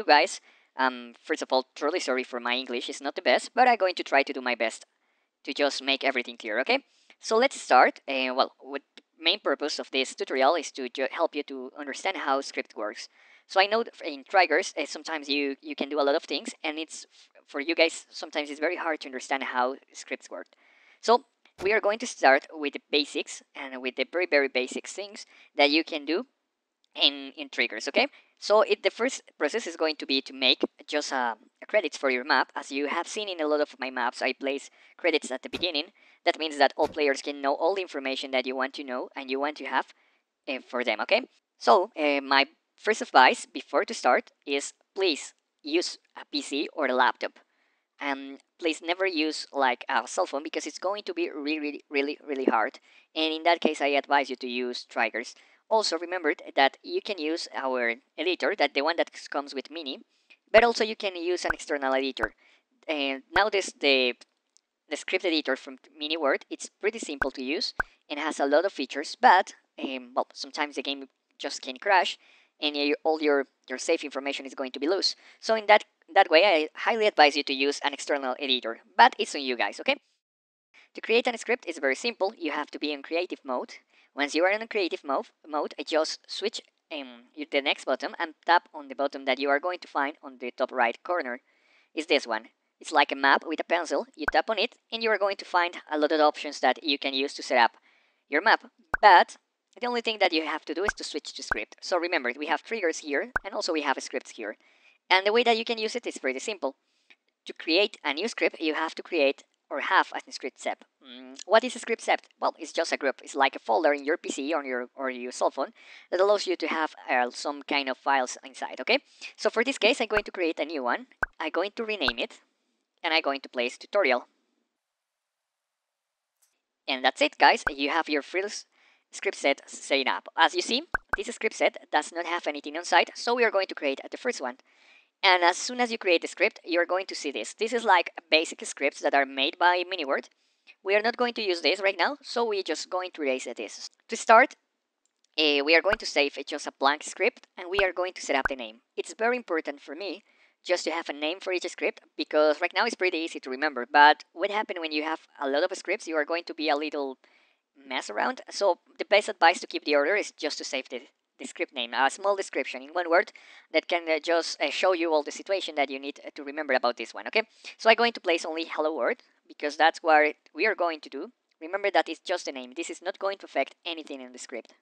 you guys. First of all, truly sorry for my English, it's not the best, but I'm going to try to do my best to just make everything clear, okay? So let's start. Well, what the main purpose of this tutorial is to help you to understand how script works. So I know in triggers, sometimes you can do a lot of things, and it's for you guys, sometimes it's very hard to understand how scripts work. So we are going to start with the basics and with the very, very basic things that you can do in triggers, okay? So the first process is going to be to make just credits for your map. As you have seen in a lot of my maps, I place credits at the beginning. That means that all players can know all the information that you want to know and you want to have for them, okay? So my first advice before to start is please use a PC or a laptop. And please never use like a cell phone because it's going to be really hard. And in that case, I advise you to use triggers. Also remember that you can use our editor, that the one that comes with Mini, but also you can use an external editor. And now the script editor from MiniWord, it's pretty simple to use and has a lot of features, but well, sometimes the game just can crash and all your save information is going to be loose. So in that way, I highly advise you to use an external editor, but it's on you guys, okay? To create a script is very simple. You have to be in creative mode. Once you are in a creative mode, just switch the next button and tap on the button that you are going to find on the top right corner. It's this one. It's like a map with a pencil. You tap on it and you are going to find a lot of options that you can use to set up your map. But the only thing that you have to do is to switch to script. So remember, we have triggers here and also we have scripts here. And the way that you can use it is pretty simple. To create a new script, you have to create or have a script set. What is a script set? Well, it's just a group. It's like a folder in your PC or your cell phone that allows you to have some kind of files inside, okay? So for this case, I'm going to create a new one. I'm going to rename it, and I'm going to place tutorial. And that's it, guys. You have your first script set set up. As you see, this script set does not have anything inside, so we are going to create the first one. And as soon as you create the script, you're going to see this. This is like basic scripts that are made by MiniWord. We are not going to use this right now, so we're just going to erase this. To start, we are going to save just a blank script, and we are going to set up the name. It's very important for me just to have a name for each script, because right now it's pretty easy to remember. But what happens when you have a lot of scripts, you are going to be a little mess around. So the best advice to keep the order is just to save the script name, a small description in one word that can just show you all the situation that you need to remember about this one, okay? So I'm going to place only hello world because that's what we are going to do. Remember that it's just a name. This is not going to affect anything in the script.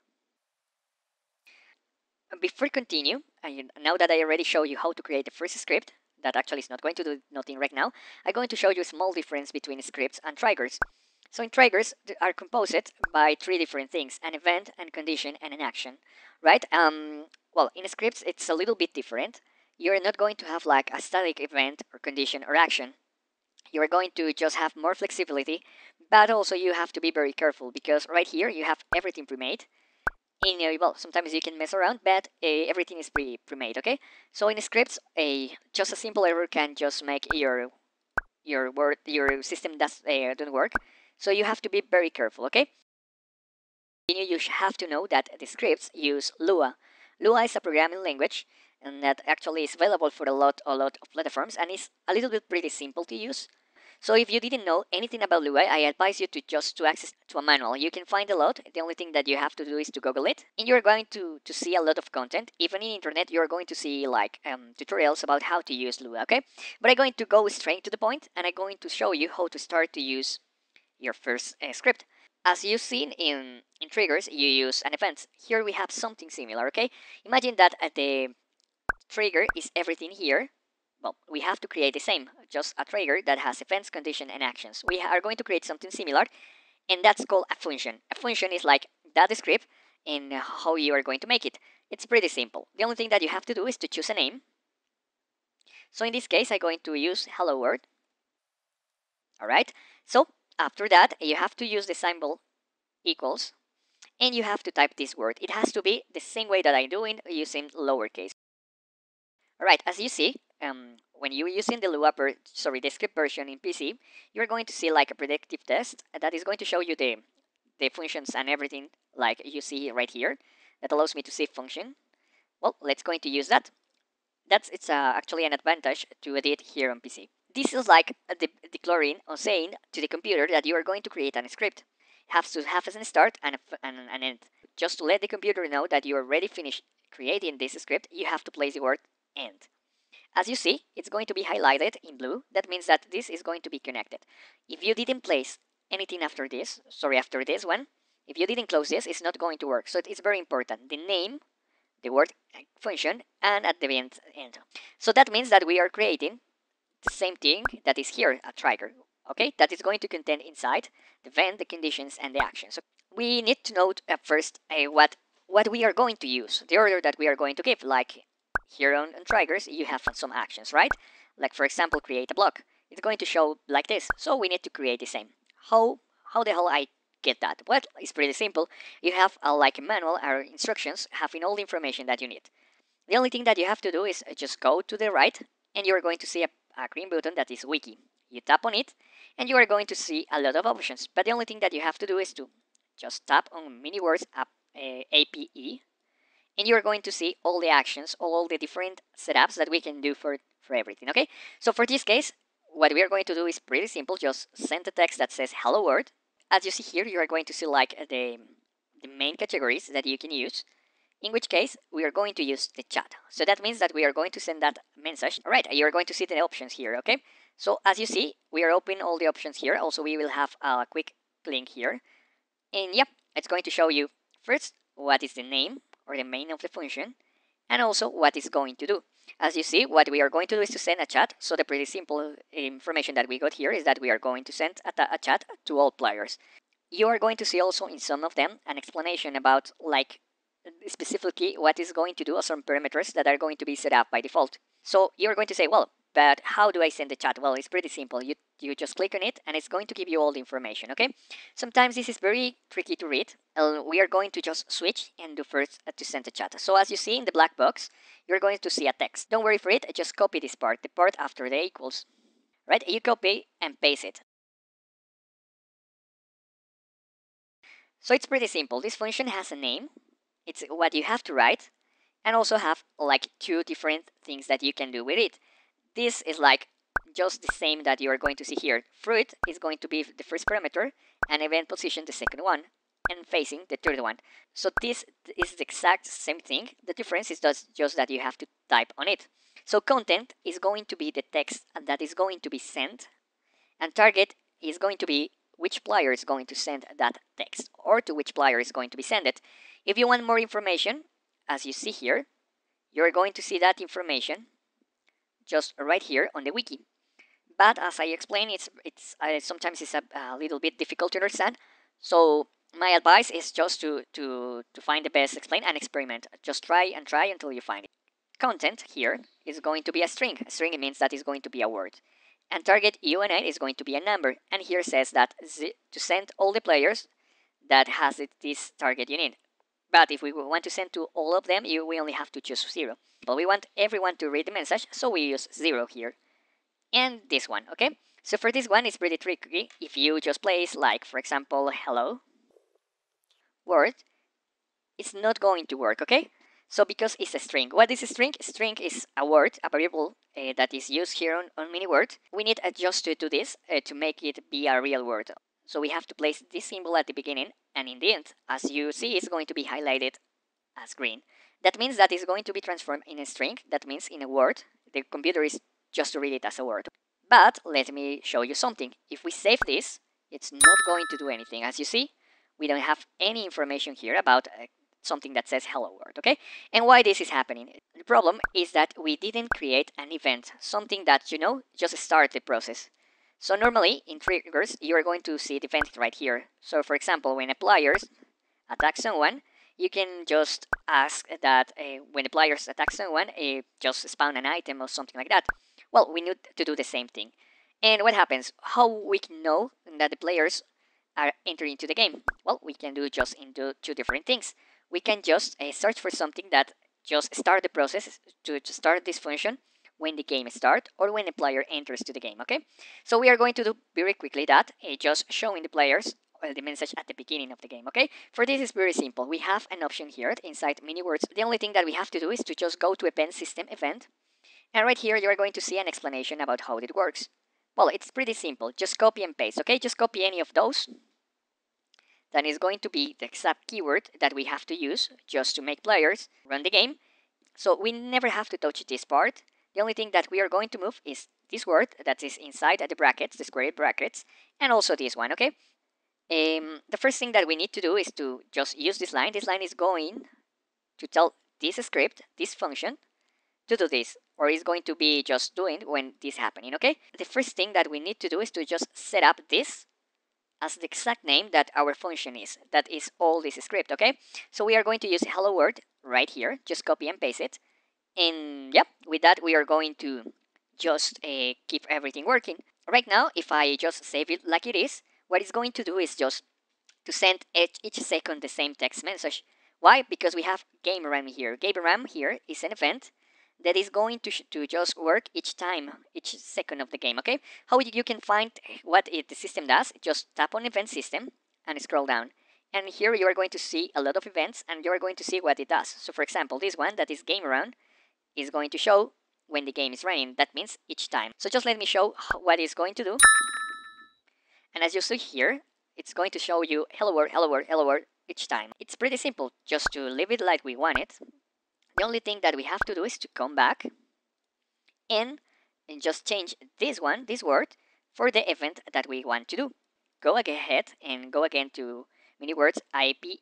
Before continue, and now that I already show you how to create the first script, that actually is not going to do nothing right now, I'm going to show you a small difference between scripts and triggers. So in triggers, they are composed by three different things, an event, a condition, and an action, right? Well, in scripts, it's a little bit different. You're not going to have like a static event or condition or action. You're going to just have more flexibility, but also you have to be very careful because right here you have everything pre-made. Well, sometimes you can mess around, but everything is pre-made, okay? So in scripts, just a simple error can just make your system doesn't work. So you have to be very careful, okay? You have to know that the scripts use Lua. Lua is a programming language and that actually is available for a lot of platforms and is a little bit pretty simple to use. So if you didn't know anything about Lua, I advise you to just access to a manual. You can find a lot. The only thing that you have to do is to Google it. And you're going to see a lot of content. Even in the internet, you're going to see like tutorials about how to use Lua, okay? But I'm going to go straight to the point and I'm going to show you how to start to use your first script. As you've seen in triggers, you use an event. Here we have something similar, okay? Imagine that the trigger is everything here. Well, we have to create the same, just a trigger that has events, condition, and actions. We are going to create something similar, and that's called a function. A function is like that script and how you are going to make it. It's pretty simple. The only thing that you have to do is to choose a name. So in this case, I'm going to use hello world. All right, so after that, you have to use the symbol equals, and you have to type this word. It has to be the same way that I'm doing, using lowercase. All right, as you see, when you're using the the script version in PC, you're going to see like a predictive test that is going to show you the functions and everything like you see right here. That allows me to see function. Well, let's go into use that. It's actually an advantage to edit here on PC. This is like declaring or saying to the computer that you are going to create a script. It has to have a start and an end. Just to let the computer know that you are already finished creating this script, you have to place the word end. As you see, it's going to be highlighted in blue. That means that this is going to be connected. If you didn't place anything after this, if you didn't close this, it's not going to work. So it's very important. The name, the word function, and at the end. So that means that we are creating the same thing that is here, a trigger. Okay, that is going to contain inside the event, the conditions, and the action. So we need to note first what we are going to use, the order that we are going to give. Like here on triggers, you have some actions, right? Like for example, create a block. It's going to show like this. So we need to create the same. How the hell I get that? Well, it's pretty simple. You have a manual or instructions having all the information that you need. The only thing that you have to do is just go to the right, and you're going to see a green button that is Wiki. You tap on it, and you are going to see a lot of options. But the only thing that you have to do is to just tap on MiniWord's APE, and you are going to see all the actions, all the different setups that we can do for everything. Okay? So for this case, what we are going to do is pretty simple. Just send a text that says "Hello World." As you see here, you are going to see like the main categories that you can use. In which case, we are going to use the chat. So that means that we are going to send that message. All right, you are going to see the options here. Okay. So as you see, we are opening all the options here. Also, we will have a quick link here. And yep, it's going to show you first what is the name or the main of the function, and also what it's going to do. As you see, what we are going to do is to send a chat. So the pretty simple information that we got here is that we are going to send a chat to all players. You are going to see also in some of them an explanation about like specifically what is going to do or some parameters that are going to be set up by default. So you're going to say, well, but how do I send the chat? Well, it's pretty simple. You just click on it, and it's going to give you all the information, okay? Sometimes this is very tricky to read. We are going to just switch and do first to send the chat. So as you see in the black box, you're going to see a text. Don't worry for it. Just copy this part, the part after the equals, right? You copy and paste it. So it's pretty simple. This function has a name. It's what you have to write, and also have like two different things that you can do with it. This is like just the same that you are going to see here. Fruit is going to be the first parameter, and event position the second one, and facing the third one. So this is the exact same thing. The difference is just that you have to type on it. So content is going to be the text that is going to be sent, and target is going to be which player is going to send that text, or to which player is going to be sent it. If you want more information, as you see here, you're going to see that information just right here on the wiki. But as I explained, sometimes it's a little bit difficult to understand. So my advice is just to find the best, explain and experiment. Just try until you find it. Content here is going to be a string. A string means that is going to be a word. And target UNN is going to be a number. And here says that to send all the players that has this target you need. But if we want to send to all of them, we only have to choose 0. But we want everyone to read the message, so we use 0 here. And this one, okay? So for this one, it's pretty tricky. If you just place, like, for example, hello world, it's not going to work, okay? So because it's a string. What is a string? String is a word, a variable that is used here on MiniWord. We need just to do this to make it be a real word. So we have to place this symbol at the beginning, and in the end, as you see, it's going to be highlighted as green. That means that it's going to be transformed in a string. That means in a word. The computer is just to read it as a word. But let me show you something. If we save this, it's not going to do anything. As you see, we don't have any information here about something that says hello world, okay? And why this is happening? The problem is that we didn't create an event, something that, you know, just start the process. So normally in triggers, you are going to see the event right here. So for example, when a player attacks someone, you can just ask that when the players attack someone, just spawn an item or something like that. Well, we need to do the same thing. And what happens? How we can know that the players are entering into the game? Well, we can do just into two different things. We can just search for something that just start the process to start this function when the game starts or when a player enters to the game, okay? So we are going to do very quickly that, just showing the players the message at the beginning of the game, okay? For this is very simple. We have an option here inside MiniWord. The only thing that we have to do is to just go to event system event And right here, you're going to see an explanation about how it works. Well, it's pretty simple. Just copy and paste, okay? Just copy any of those. That is going to be the exact keyword that we have to use just to make players run the game. So we never have to touch this part. The only thing that we are going to move is this word that is inside the brackets, the square brackets, and also this one, okay? The first thing that we need to do is to just use this line. This line is going to tell this script, this function, to do this, or is going to be just doing when this happening, okay? The first thing that we need to do is to just set up this as the exact name that our function is. That is all this script, okay? So we are going to use hello world right here. Just copy and paste it. And yep, with that we are going to just keep everything working. Right now, if I just save it like it is, what it's going to do is just to send each second the same text message. Why? Because we have Game RAM here. Game RAM here is an event that is going to just work each time, each second of the game, okay? How you can find what the system does, just tap on event system and scroll down. And here you are going to see a lot of events and you are going to see what it does. So for example, this one that is game round is going to show when the game is running. That means each time. So just let me show what it's going to do. And as you see here, it's going to show you hello world, hello world, hello world each time. It's pretty simple, just to leave it like we want it. The only thing that we have to do is to come back and just change this one, this word, for the event that we want to do. Go ahead and go again to MiniWord's APE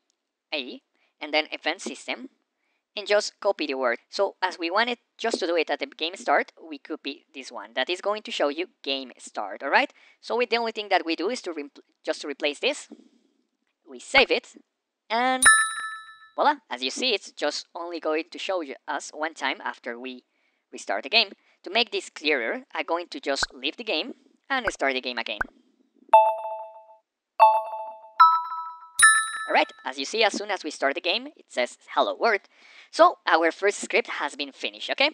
and then event system and just copy the word. So as we wanted just to do it at the game start, we copy this one that is going to show you game start, all right? So the only thing that we do is to just to replace this. We save it and voila, as you see, it's just only going to show us one time after we restart the game. To make this clearer, I'm going to just leave the game and start the game again. Alright, as you see, as soon as we start the game, it says hello world. So our first script has been finished, okay?